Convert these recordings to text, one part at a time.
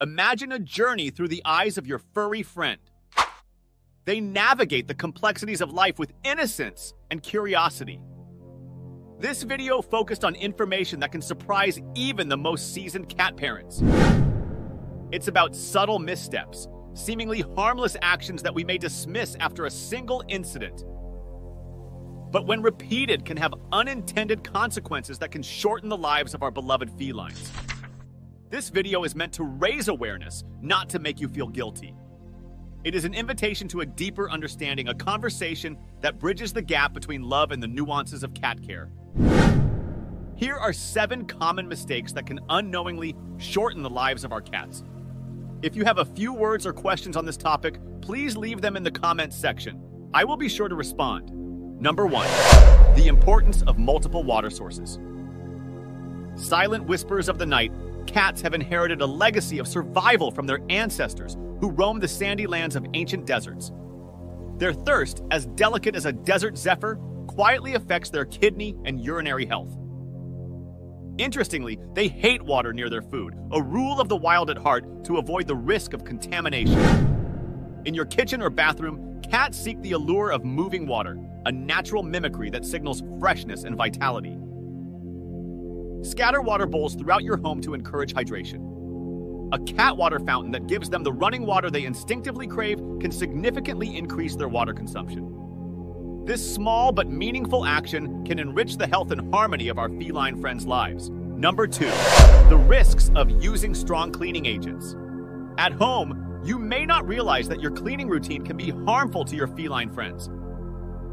Imagine a journey through the eyes of your furry friend. They navigate the complexities of life with innocence and curiosity. This video focused on information that can surprise even the most seasoned cat parents. It's about subtle missteps, seemingly harmless actions that we may dismiss after a single incident, but when repeated can have unintended consequences that can shorten the lives of our beloved felines. This video is meant to raise awareness, not to make you feel guilty. It is an invitation to a deeper understanding, a conversation that bridges the gap between love and the nuances of cat care. Here are 7 common mistakes that can unknowingly shorten the lives of our cats. If you have a few words or questions on this topic, please leave them in the comments section. I will be sure to respond. Number 1, the importance of multiple water sources. Silent whispers of the night, cats have inherited a legacy of survival from their ancestors who roamed the sandy lands of ancient deserts. Their thirst, as delicate as a desert zephyr, quietly affects their kidney and urinary health. Interestingly, they hate water near their food, a rule of the wild at heart to avoid the risk of contamination. In your kitchen or bathroom, cats seek the allure of moving water, a natural mimicry that signals freshness and vitality. Scatter water bowls throughout your home to encourage hydration. A cat water fountain that gives them the running water they instinctively crave can significantly increase their water consumption. This small but meaningful action can enrich the health and harmony of our feline friends' lives. Number 2, the risks of using strong cleaning agents. At home, you may not realize that your cleaning routine can be harmful to your feline friends.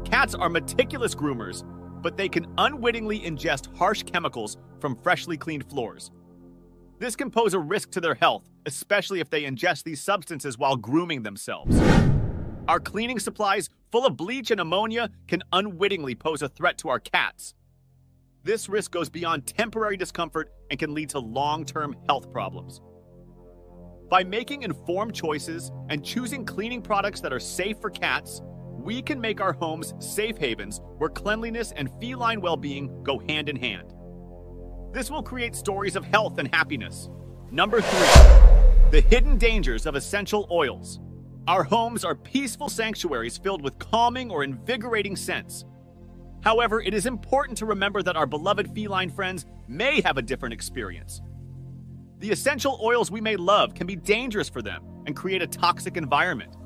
Cats are meticulous groomers, but they can unwittingly ingest harsh chemicals from freshly cleaned floors. This can pose a risk to their health, especially if they ingest these substances while grooming themselves. Our cleaning supplies, full of bleach and ammonia, can unwittingly pose a threat to our cats. This risk goes beyond temporary discomfort and can lead to long-term health problems. By making informed choices and choosing cleaning products that are safe for cats, we can make our homes safe havens where cleanliness and feline well-being go hand in hand. This will create stories of health and happiness. Number 3, the hidden dangers of essential oils. Our homes are peaceful sanctuaries filled with calming or invigorating scents. However, it is important to remember that our beloved feline friends may have a different experience. The essential oils we may love can be dangerous for them and create a toxic environment.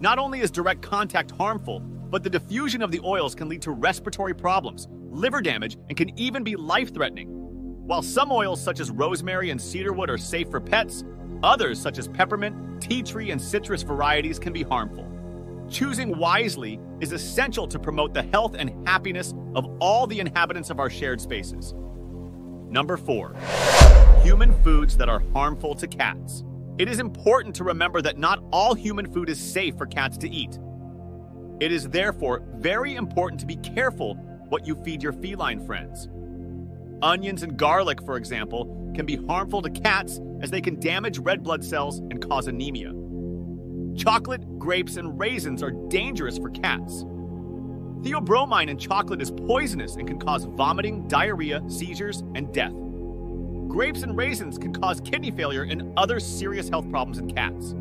Not only is direct contact harmful, but the diffusion of the oils can lead to respiratory problems, liver damage, and can even be life-threatening. While some oils such as rosemary and cedarwood are safe for pets, others such as peppermint, tea tree, and citrus varieties can be harmful. Choosing wisely is essential to promote the health and happiness of all the inhabitants of our shared spaces. Number 4, human foods that are harmful to cats. It is important to remember that not all human food is safe for cats to eat. It is therefore very important to be careful what you feed your feline friends. Onions and garlic, for example, can be harmful to cats as they can damage red blood cells and cause anemia. Chocolate, grapes, and raisins are dangerous for cats. Theobromine in chocolate is poisonous and can cause vomiting, diarrhea, seizures, and death. Grapes and raisins can cause kidney failure and other serious health problems in cats.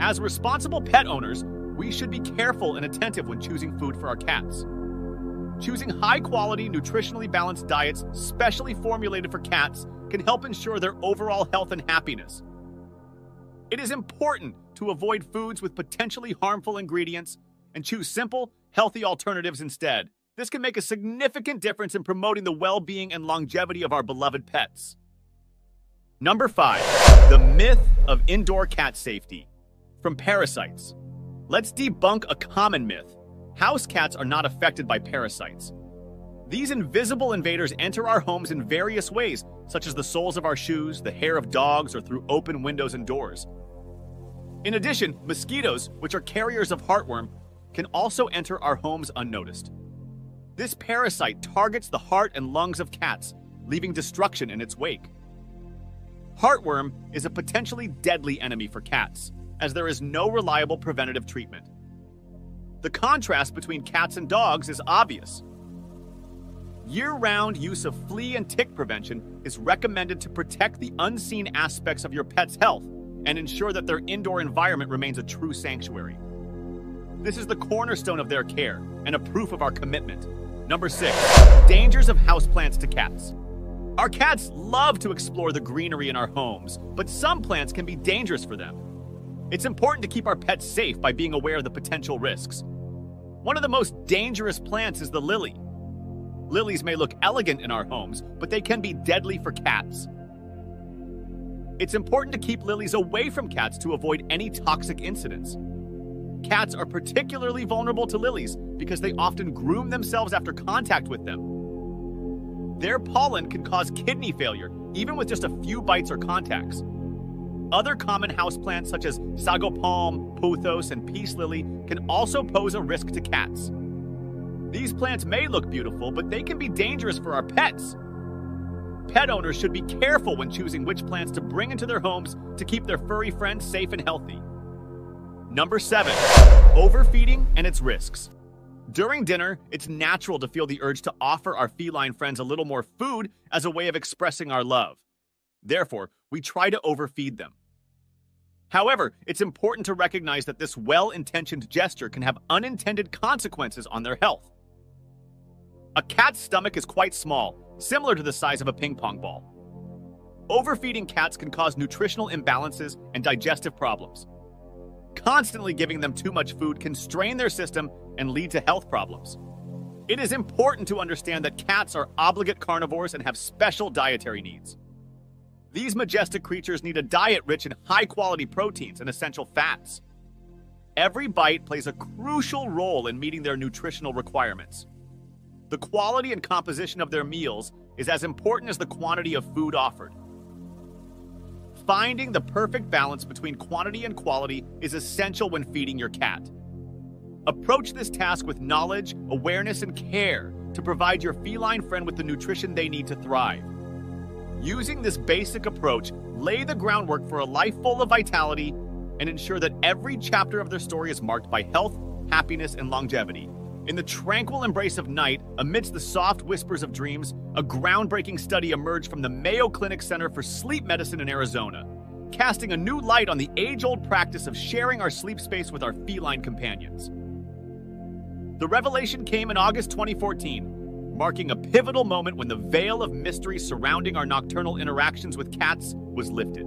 As responsible pet owners, we should be careful and attentive when choosing food for our cats. Choosing high-quality, nutritionally balanced diets specially formulated for cats can help ensure their overall health and happiness. It is important to avoid foods with potentially harmful ingredients and choose simple, healthy alternatives instead. This can make a significant difference in promoting the well-being and longevity of our beloved pets. Number 5, the myth of indoor cat safety from parasites. Let's debunk a common myth. House cats are not affected by parasites. These invisible invaders enter our homes in various ways, such as the soles of our shoes, the hair of dogs, or through open windows and doors. In addition, mosquitoes, which are carriers of heartworm, can also enter our homes unnoticed. This parasite targets the heart and lungs of cats, leaving destruction in its wake. Heartworm is a potentially deadly enemy for cats, as there is no reliable preventative treatment. The contrast between cats and dogs is obvious. Year-round use of flea and tick prevention is recommended to protect the unseen aspects of your pet's health and ensure that their indoor environment remains a true sanctuary. This is the cornerstone of their care and a proof of our commitment. Number 6, dangers of houseplants to cats. Our cats love to explore the greenery in our homes, but some plants can be dangerous for them. It's important to keep our pets safe by being aware of the potential risks. One of the most dangerous plants is the lily. Lilies may look elegant in our homes, but they can be deadly for cats. It's important to keep lilies away from cats to avoid any toxic incidents. Cats are particularly vulnerable to lilies because they often groom themselves after contact with them. Their pollen can cause kidney failure, even with just a few bites or contacts. Other common houseplants such as sago palm, pothos, and peace lily can also pose a risk to cats. These plants may look beautiful, but they can be dangerous for our pets. Pet owners should be careful when choosing which plants to bring into their homes to keep their furry friends safe and healthy. Number 7, overfeeding and its risks. During dinner, it's natural to feel the urge to offer our feline friends a little more food as a way of expressing our love. Therefore, we try to overfeed them. However, it's important to recognize that this well-intentioned gesture can have unintended consequences on their health. A cat's stomach is quite small, similar to the size of a ping-pong ball. Overfeeding cats can cause nutritional imbalances and digestive problems. Constantly giving them too much food can strain their system and lead to health problems. It is important to understand that cats are obligate carnivores and have special dietary needs. These majestic creatures need a diet rich in high-quality proteins and essential fats. Every bite plays a crucial role in meeting their nutritional requirements. The quality and composition of their meals is as important as the quantity of food offered. Finding the perfect balance between quantity and quality is essential when feeding your cat. Approach this task with knowledge, awareness, and care to provide your feline friend with the nutrition they need to thrive. Using this basic approach, lay the groundwork for a life full of vitality and ensure that every chapter of their story is marked by health, happiness, and longevity. In the tranquil embrace of night, amidst the soft whispers of dreams, a groundbreaking study emerged from the Mayo Clinic Center for Sleep Medicine in Arizona, casting a new light on the age-old practice of sharing our sleep space with our feline companions. The revelation came in August 2014, marking a pivotal moment when the veil of mystery surrounding our nocturnal interactions with cats was lifted.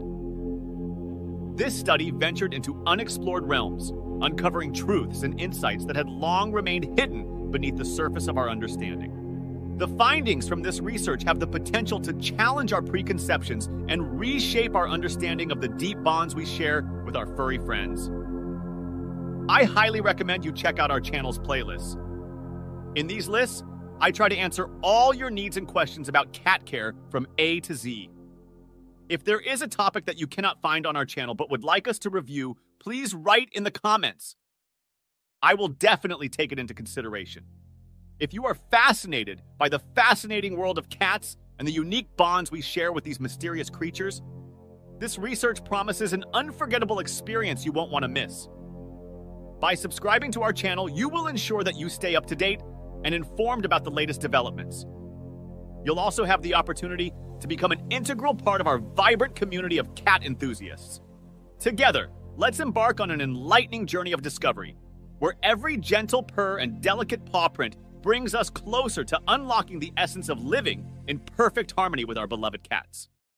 This study ventured into unexplored realms, uncovering truths and insights that had long remained hidden beneath the surface of our understanding. The findings from this research have the potential to challenge our preconceptions and reshape our understanding of the deep bonds we share with our furry friends. I highly recommend you check out our channel's playlists. In these lists, I try to answer all your needs and questions about cat care from A to Z. If there is a topic that you cannot find on our channel but would like us to review, please write in the comments. I will definitely take it into consideration. If you are fascinated by the fascinating world of cats and the unique bonds we share with these mysterious creatures, this research promises an unforgettable experience you won't want to miss. By subscribing to our channel, you will ensure that you stay up to date and informed about the latest developments. You'll also have the opportunity to become an integral part of our vibrant community of cat enthusiasts. Together, let's embark on an enlightening journey of discovery, where every gentle purr and delicate paw print brings us closer to unlocking the essence of living in perfect harmony with our beloved cats.